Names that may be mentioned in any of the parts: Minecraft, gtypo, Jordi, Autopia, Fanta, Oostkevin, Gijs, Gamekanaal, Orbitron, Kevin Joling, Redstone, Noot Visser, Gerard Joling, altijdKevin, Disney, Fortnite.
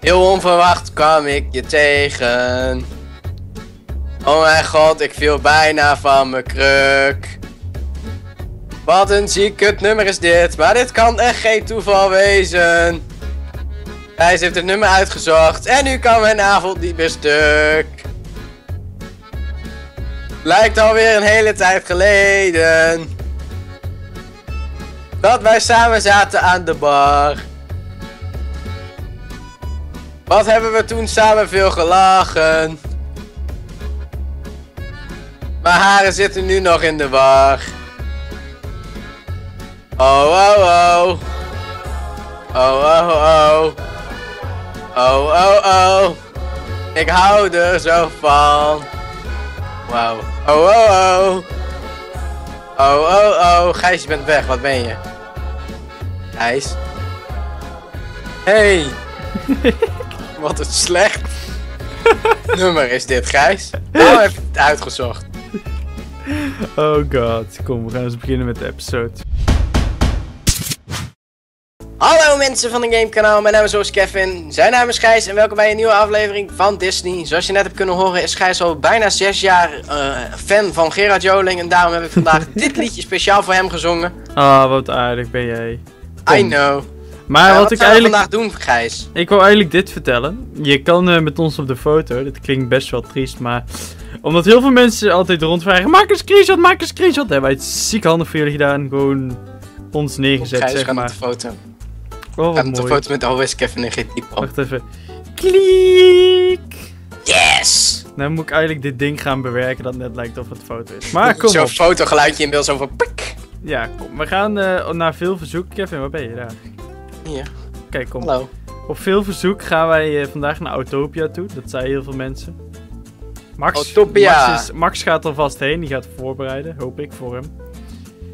Heel onverwacht kwam ik je tegen. Oh mijn god, ik viel bijna van mijn kruk. Wat een ziek kut nummer is dit, maar dit kan echt geen toeval wezen. Gijs heeft het nummer uitgezocht en nu kan mijn avond niet meer stuk. Lijkt alweer een hele tijd geleden dat wij samen zaten aan de bar. Wat hebben we toen samen veel gelachen. Mijn haren zitten nu nog in de war. Oh oh oh. Oh oh oh. Oh oh oh. Ik hou er zo van. Wauw. Oh oh oh. Oh oh oh. Gijs, je bent weg, wat ben je? Gijs. Hey. Wat een slecht nummer is dit, Gijs. Nou heb ik het uitgezocht. Oh god, kom, we gaan eens beginnen met de episode. Hallo mensen van het Gamekanaal, mijn naam is Oostkevin. Zijn naam is Gijs en welkom bij een nieuwe aflevering van Disney. Zoals je net hebt kunnen horen is Gijs al bijna 6 jaar fan van Gerard Joling. En daarom heb ik vandaag dit liedje speciaal voor hem gezongen. Ah, wat aardig ben jij. Kom. I know. Maar wat ik eigenlijk vandaag doen, Gijs? Ik wil eigenlijk dit vertellen. Je kan met ons op de foto. Dit klinkt best wel triest, maar omdat heel veel mensen altijd rondvragen: maak een screenshot, maak een screenshot. Hebben wij het ziek handig voor jullie gedaan, gewoon ons neergezet. Gijs, zeg maar. Op de foto. Oh, wat mooi. De foto met Oostkevin en gtypo. Wacht even. Kliek. Yes. Nou moet ik eigenlijk dit ding gaan bewerken dat net lijkt of het foto is. Maar kom. Zo'n fotogeluidje in beeld, zo van pik. Ja, kom. We gaan naar veel verzoek. Kevin, waar ben je daar? Hier. Kijk, kom. Hallo. Op veel verzoek gaan wij vandaag naar Autopia toe. Dat zijn heel veel mensen. Max gaat er vast heen. Die gaat voorbereiden. Hoop ik voor hem.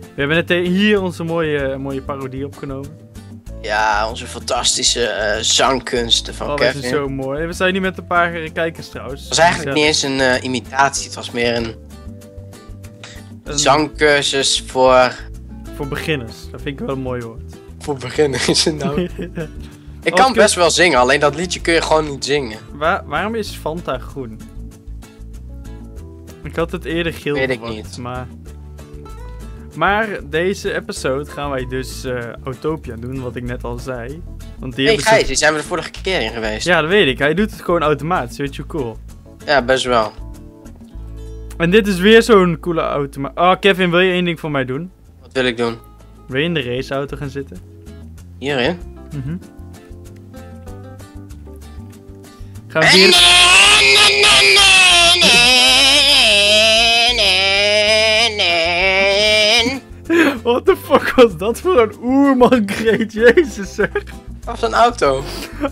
We hebben net hier onze mooie parodie opgenomen. Ja, onze fantastische zangkunsten van Kevin. Dat is zo mooi. We zijn nu met een paar kijkers trouwens. Het was eigenlijk niet eens een imitatie. Het was meer een zangcursus voor... Voor beginners. Dat vind ik wel een mooi woord. Voor beginners nou. Ik kan best wel zingen, alleen dat liedje kun je gewoon niet zingen. Waarom is Fanta groen? Ik had het eerder geel verwacht. Weet ik niet. Maar deze episode gaan wij dus Autopia doen, wat ik net al zei. Want die Gijs, die zijn we de vorige keer in geweest. Ja, dat weet ik. Hij doet het gewoon automatisch, weet je hoe cool. Ja, best wel. En dit is weer zo'n coole automaat. Oh, Kevin, wil je één ding voor mij doen? Wat wil ik doen? Wil je in de raceauto gaan zitten? Hierin? Mhm. Gaan we hier... What the fuck was dat voor een oerman-kreet? Jezus zeg. Dat was een auto.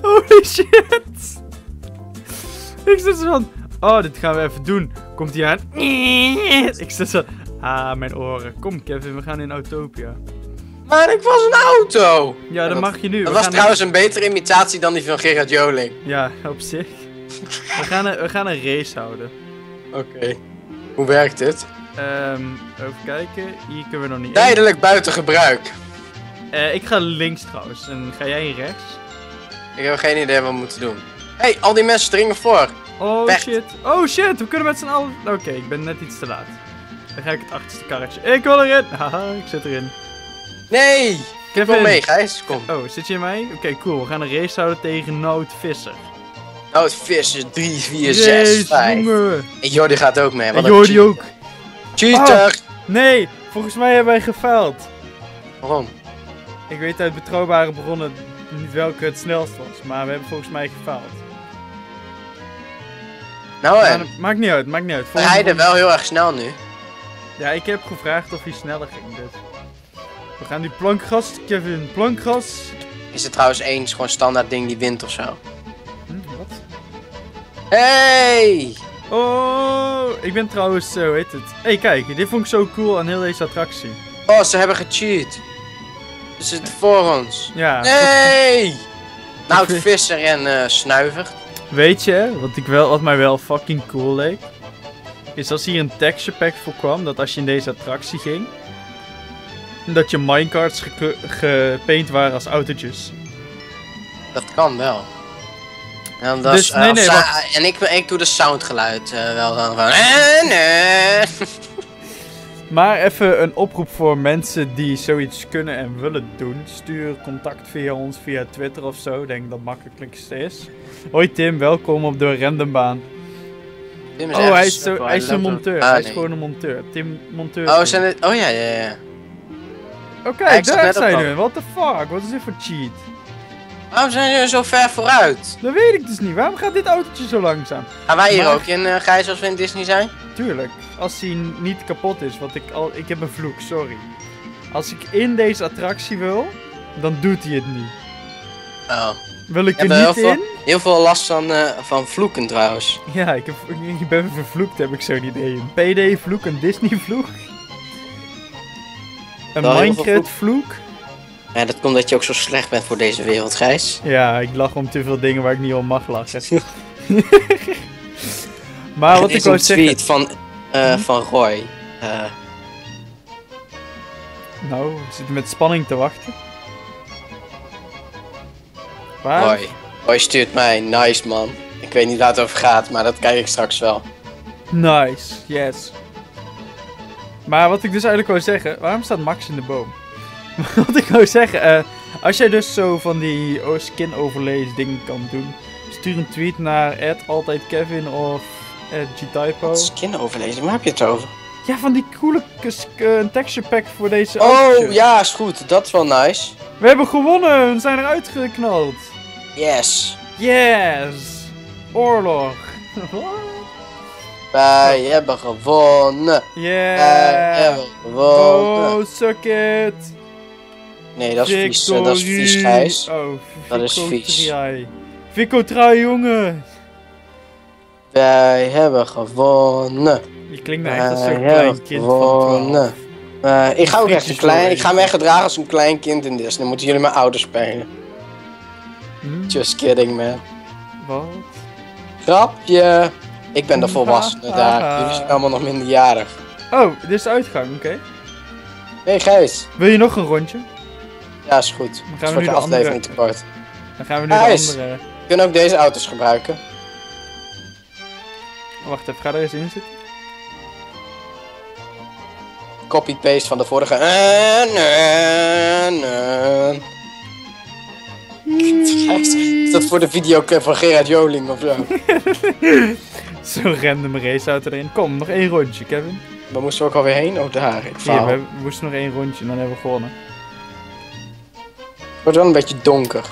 Holy shit. Ik zit zo van... Oh, dit gaan we even doen. Komt hij aan? Ik zit zo... Ah, mijn oren. Kom Kevin, we gaan in Autopia. Maar ik was een auto! Ja, dat mag je nu. Dat was trouwens een betere imitatie dan die van Gerard Joling. Ja, op zich. we gaan een race houden. Oké. Hoe werkt dit? Even kijken. Hier kunnen we nog niet tijdelijk in. Buiten gebruik. Ik ga links trouwens. En ga jij rechts? Ik heb geen idee wat we moeten doen. Hé, al die mensen dringen voor. Oh Pecht. Shit. Oh shit, we kunnen met z'n allen... Oké, ik ben net iets te laat. Dan ga ik het achterste karretje. Ik wil erin! Haha, ik zit erin. Nee! Kom mee, Gijs. Kom. Oh, zit je in mij? Oké, cool. We gaan een race houden tegen Noot Visser. Noot Visser 3, 4, 6, 5. En Jordi gaat ook mee. En Jordi ook. Cheater! Oh, nee, volgens mij hebben wij gefaald. Waarom? Ik weet uit betrouwbare bronnen niet welke het snelst was, maar we hebben volgens mij gefaald. Nou en? Maakt niet uit, maakt niet uit. Hij rijden wel heel erg snel nu. Ja, ik heb gevraagd of hij sneller ging, dus... We gaan nu plankgas, Kevin, plankgas. Is er trouwens eens gewoon standaard ding die wint of zo? Wat? Hey! Oh, ik ben trouwens, hoe heet het? Hé, kijk, dit vond ik zo cool aan heel deze attractie. Oh, ze hebben gecheat. Ze zitten voor ons. Ja. Nee! Nou, Visser en Snuiver. Weet je, wat mij wel fucking cool leek? Is als hier een texture pack voor kwam, dat als je in deze attractie ging, dat je minecarts gepaint waren als autootjes. Dat kan wel. Ja, dat dus, is, nee, wacht. En ik doe de soundgeluid wel dan van... Maar even een oproep voor mensen die zoiets kunnen en willen doen. Stuur contact via ons, via Twitter of zo. Ik denk dat het makkelijkste is. Hoi Tim, welkom op de randombaan. Tim is hij is een monteur. Hij is gewoon een monteur. Tim, monteur. Oh, zijn het... oh ja, ja, ja. Oké, daar zijn we. What the fuck? Wat is dit voor cheat? Waarom zijn jullie zo ver vooruit? Dat weet ik dus niet. Waarom gaat dit autootje zo langzaam? Gaan wij hier ook in, Gijs, als we in Disney zijn? Tuurlijk. Als hij niet kapot is, want ik heb een vloek, sorry. Als ik in deze attractie wil, dan doet hij het niet. Oh. Wil ik er niet in? Heel veel last van vloeken trouwens. Ja, ik ben vervloekt, heb ik zo'n idee. Een PD-vloek, een Disney-vloek. Een Minecraft-vloek. Ja, dat komt dat je ook zo slecht bent voor deze wereld, Gijs. Ja, ik lach om te veel dingen waar ik niet om mag lachen. Maar wat ik wou zeggen... tweet van Roy. Nou, we zitten met spanning te wachten. Waar? Roy stuurt mij, nice man. Ik weet niet waar het over gaat, maar dat kijk ik straks wel. Nice, yes. Maar wat ik dus eigenlijk wou zeggen, waarom staat Max in de boom? Wat ik wou zeggen, als jij dus zo van die skin overlays dingen kan doen, stuur een tweet naar @altijdKevin of @gtypo. Skin overlays, waar heb je het over? Ja, van die coole texture pack voor deze autootje. Oh ja, is goed, dat is wel nice. We hebben gewonnen, we zijn eruit geknald. Yes. Yes. Oorlog. Wij hebben gewonnen. Yeah. Wij hebben gewonnen. Oh, suck it. Nee, dat is vies. Dat is vies, Gijs. Oh, dat is vies. Vico Trui, jongen. Wij hebben gewonnen. Je klinkt mij echt als een klein kind van 12. Ik ga ook echt een klein... Ik ga me echt gedragen als een klein kind in Disney. Dan moeten jullie mijn ouders spelen. Just kidding, man. Wat? Grapje. Ik ben de volwassene daar. Jullie zijn allemaal nog minderjarig. Oh, dit is de uitgang, oké. Hey, Gijs. Wil je nog een rondje? Ja, is goed. Dan gaan we nu de aflevering te kort. Dan gaan we nu de andere... We kunnen ook deze auto's gebruiken. Wacht even, ga er eens in zitten. Copy-paste van de vorige... Is dat voor de video van Gerard Joling of zo? Zo'n random race auto erin. Kom, nog één rondje, Kevin. Waar moesten we ook alweer heen? Oh, daar. Ik faal. Hier, we moesten nog één rondje en dan hebben we gewonnen. Het wordt wel een beetje donker.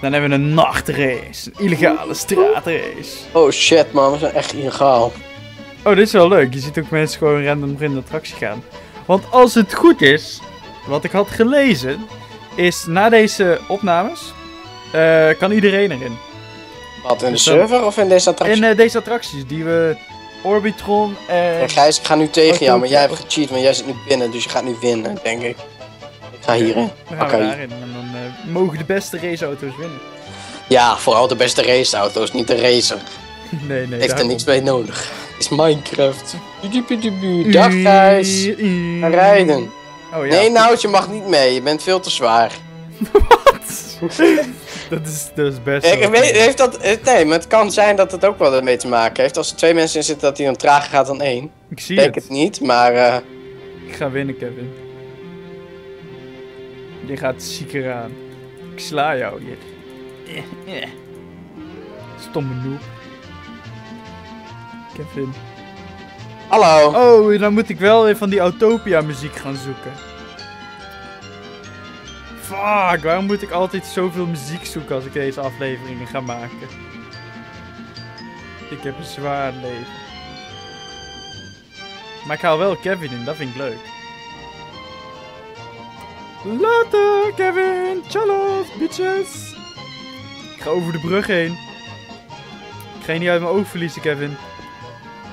Dan hebben we een nachtrace. Een illegale straatrace. Oh shit man, we zijn echt illegaal. Oh, dit is wel leuk. Je ziet ook mensen gewoon random in de attractie gaan. Want als het goed is, wat ik had gelezen, is na deze opnames, kan iedereen erin. Wat, in de server of in deze attractie? In deze attracties die we... Orbitron en... Ja, Gijs, ik ga nu tegen jou, maar jij hebt gecheat, want jij zit nu binnen, dus je gaat nu winnen, denk ik. Ik ga hierin. Daarin. En dan mogen de beste raceauto's winnen. Ja, vooral de beste raceauto's, niet de racer. Nee. Heeft er niks mee nodig. Het is Minecraft. Dag Gijs. Rijden. Oh, ja. Nee, nou, je mag niet mee. Je bent veel te zwaar. Wat? Dat is best... Ik weet, nee, maar het kan zijn dat het ook wel ermee te maken heeft. Als er twee mensen in zitten, dat hij dan trager gaat dan één. Ik zie het. Ik denk het niet, maar... Ik ga winnen, Kevin. Je gaat zieker aan. Ik sla jou. Stomme noob. Kevin. Hallo. Oh, dan moet ik wel weer van die Autopia muziek gaan zoeken. Fuck, waarom moet ik altijd zoveel muziek zoeken als ik deze afleveringen ga maken? Ik heb een zwaar leven. Maar ik haal wel Kevin in, dat vind ik leuk. Later, Kevin! Ciao, bitches! Ik ga over de brug heen. Ik ga je niet uit mijn oog verliezen, Kevin.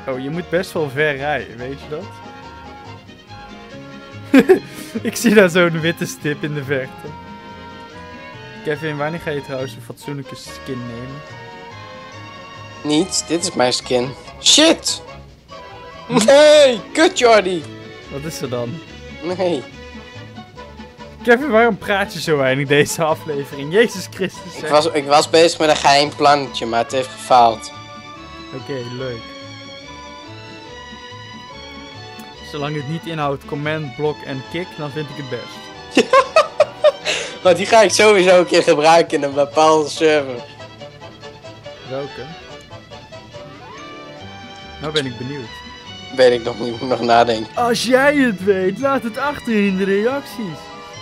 Oh, je moet best wel ver rijden, weet je dat? Ik zie daar zo'n witte stip in de verte. Kevin, wanneer ga je trouwens een fatsoenlijke skin nemen? Niet, dit is mijn skin. Shit! Nee, kut Jordi! Wat is er dan? Nee. Kevin, waarom praat je zo weinig deze aflevering? Jezus Christus. Hè? Ik was bezig met een geheim plannetje, maar het heeft gefaald. Oké, leuk. Zolang het niet inhoudt command, block en kick, dan vind ik het best. Want die ga ik sowieso een keer gebruiken in een bepaalde server. Welke? Nou ben ik benieuwd. Weet ik nog niet, moet ik nog nadenken. Als jij het weet, laat het achter in de reacties.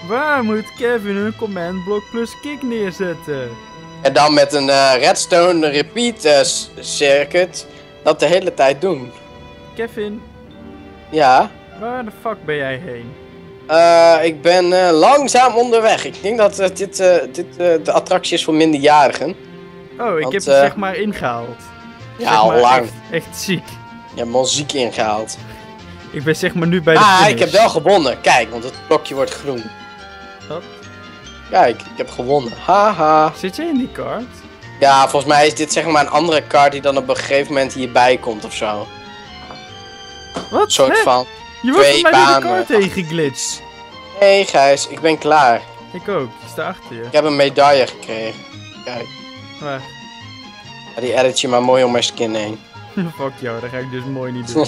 Waar moet Kevin een command block plus kick neerzetten? En dan met een redstone repeat circuit dat de hele tijd doen. Kevin? Ja? Waar de fuck ben jij heen? Ik ben langzaam onderweg. Ik denk dat dit de attractie is voor minderjarigen. Oh, ik heb het zeg maar ingehaald. Ja, zeg al maar lang. Echt ziek. Je hebt me al ziek ingehaald. Ik ben zeg maar nu bij de finish. Ik heb wel gewonnen. Kijk, want het blokje wordt groen. Wat? Kijk, ik heb gewonnen. Haha. Zit je in die kaart? Ja, volgens mij is dit zeg maar een andere kaart die dan op een gegeven moment hierbij komt of zo. Wat? Een soort van. Je wordt bij de kaart heen geglitst. Nee, Gijs, ik ben klaar. Ik ook, ik sta achter je. Ik heb een medaille gekregen. Kijk. Waar? Ja, die edit je maar mooi om mijn skin heen. Fuck jou, dat ga ik dus mooi niet doen.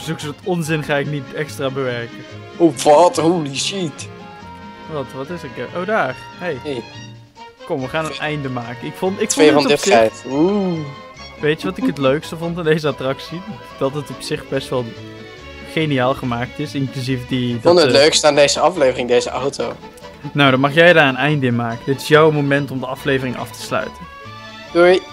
Zulke soort onzin ga ik niet extra bewerken. Oh, wat? Holy shit. Wat is er? Oh, daar. Hey. Kom, we gaan een einde maken. Ik vond het Oeh. Weet je wat ik het leukste vond aan deze attractie? Dat het op zich best wel geniaal gemaakt is, inclusief die... Ik vond het leukste aan deze aflevering, deze auto. Nou, dan mag jij daar een einde in maken. Dit is jouw moment om de aflevering af te sluiten. Doei.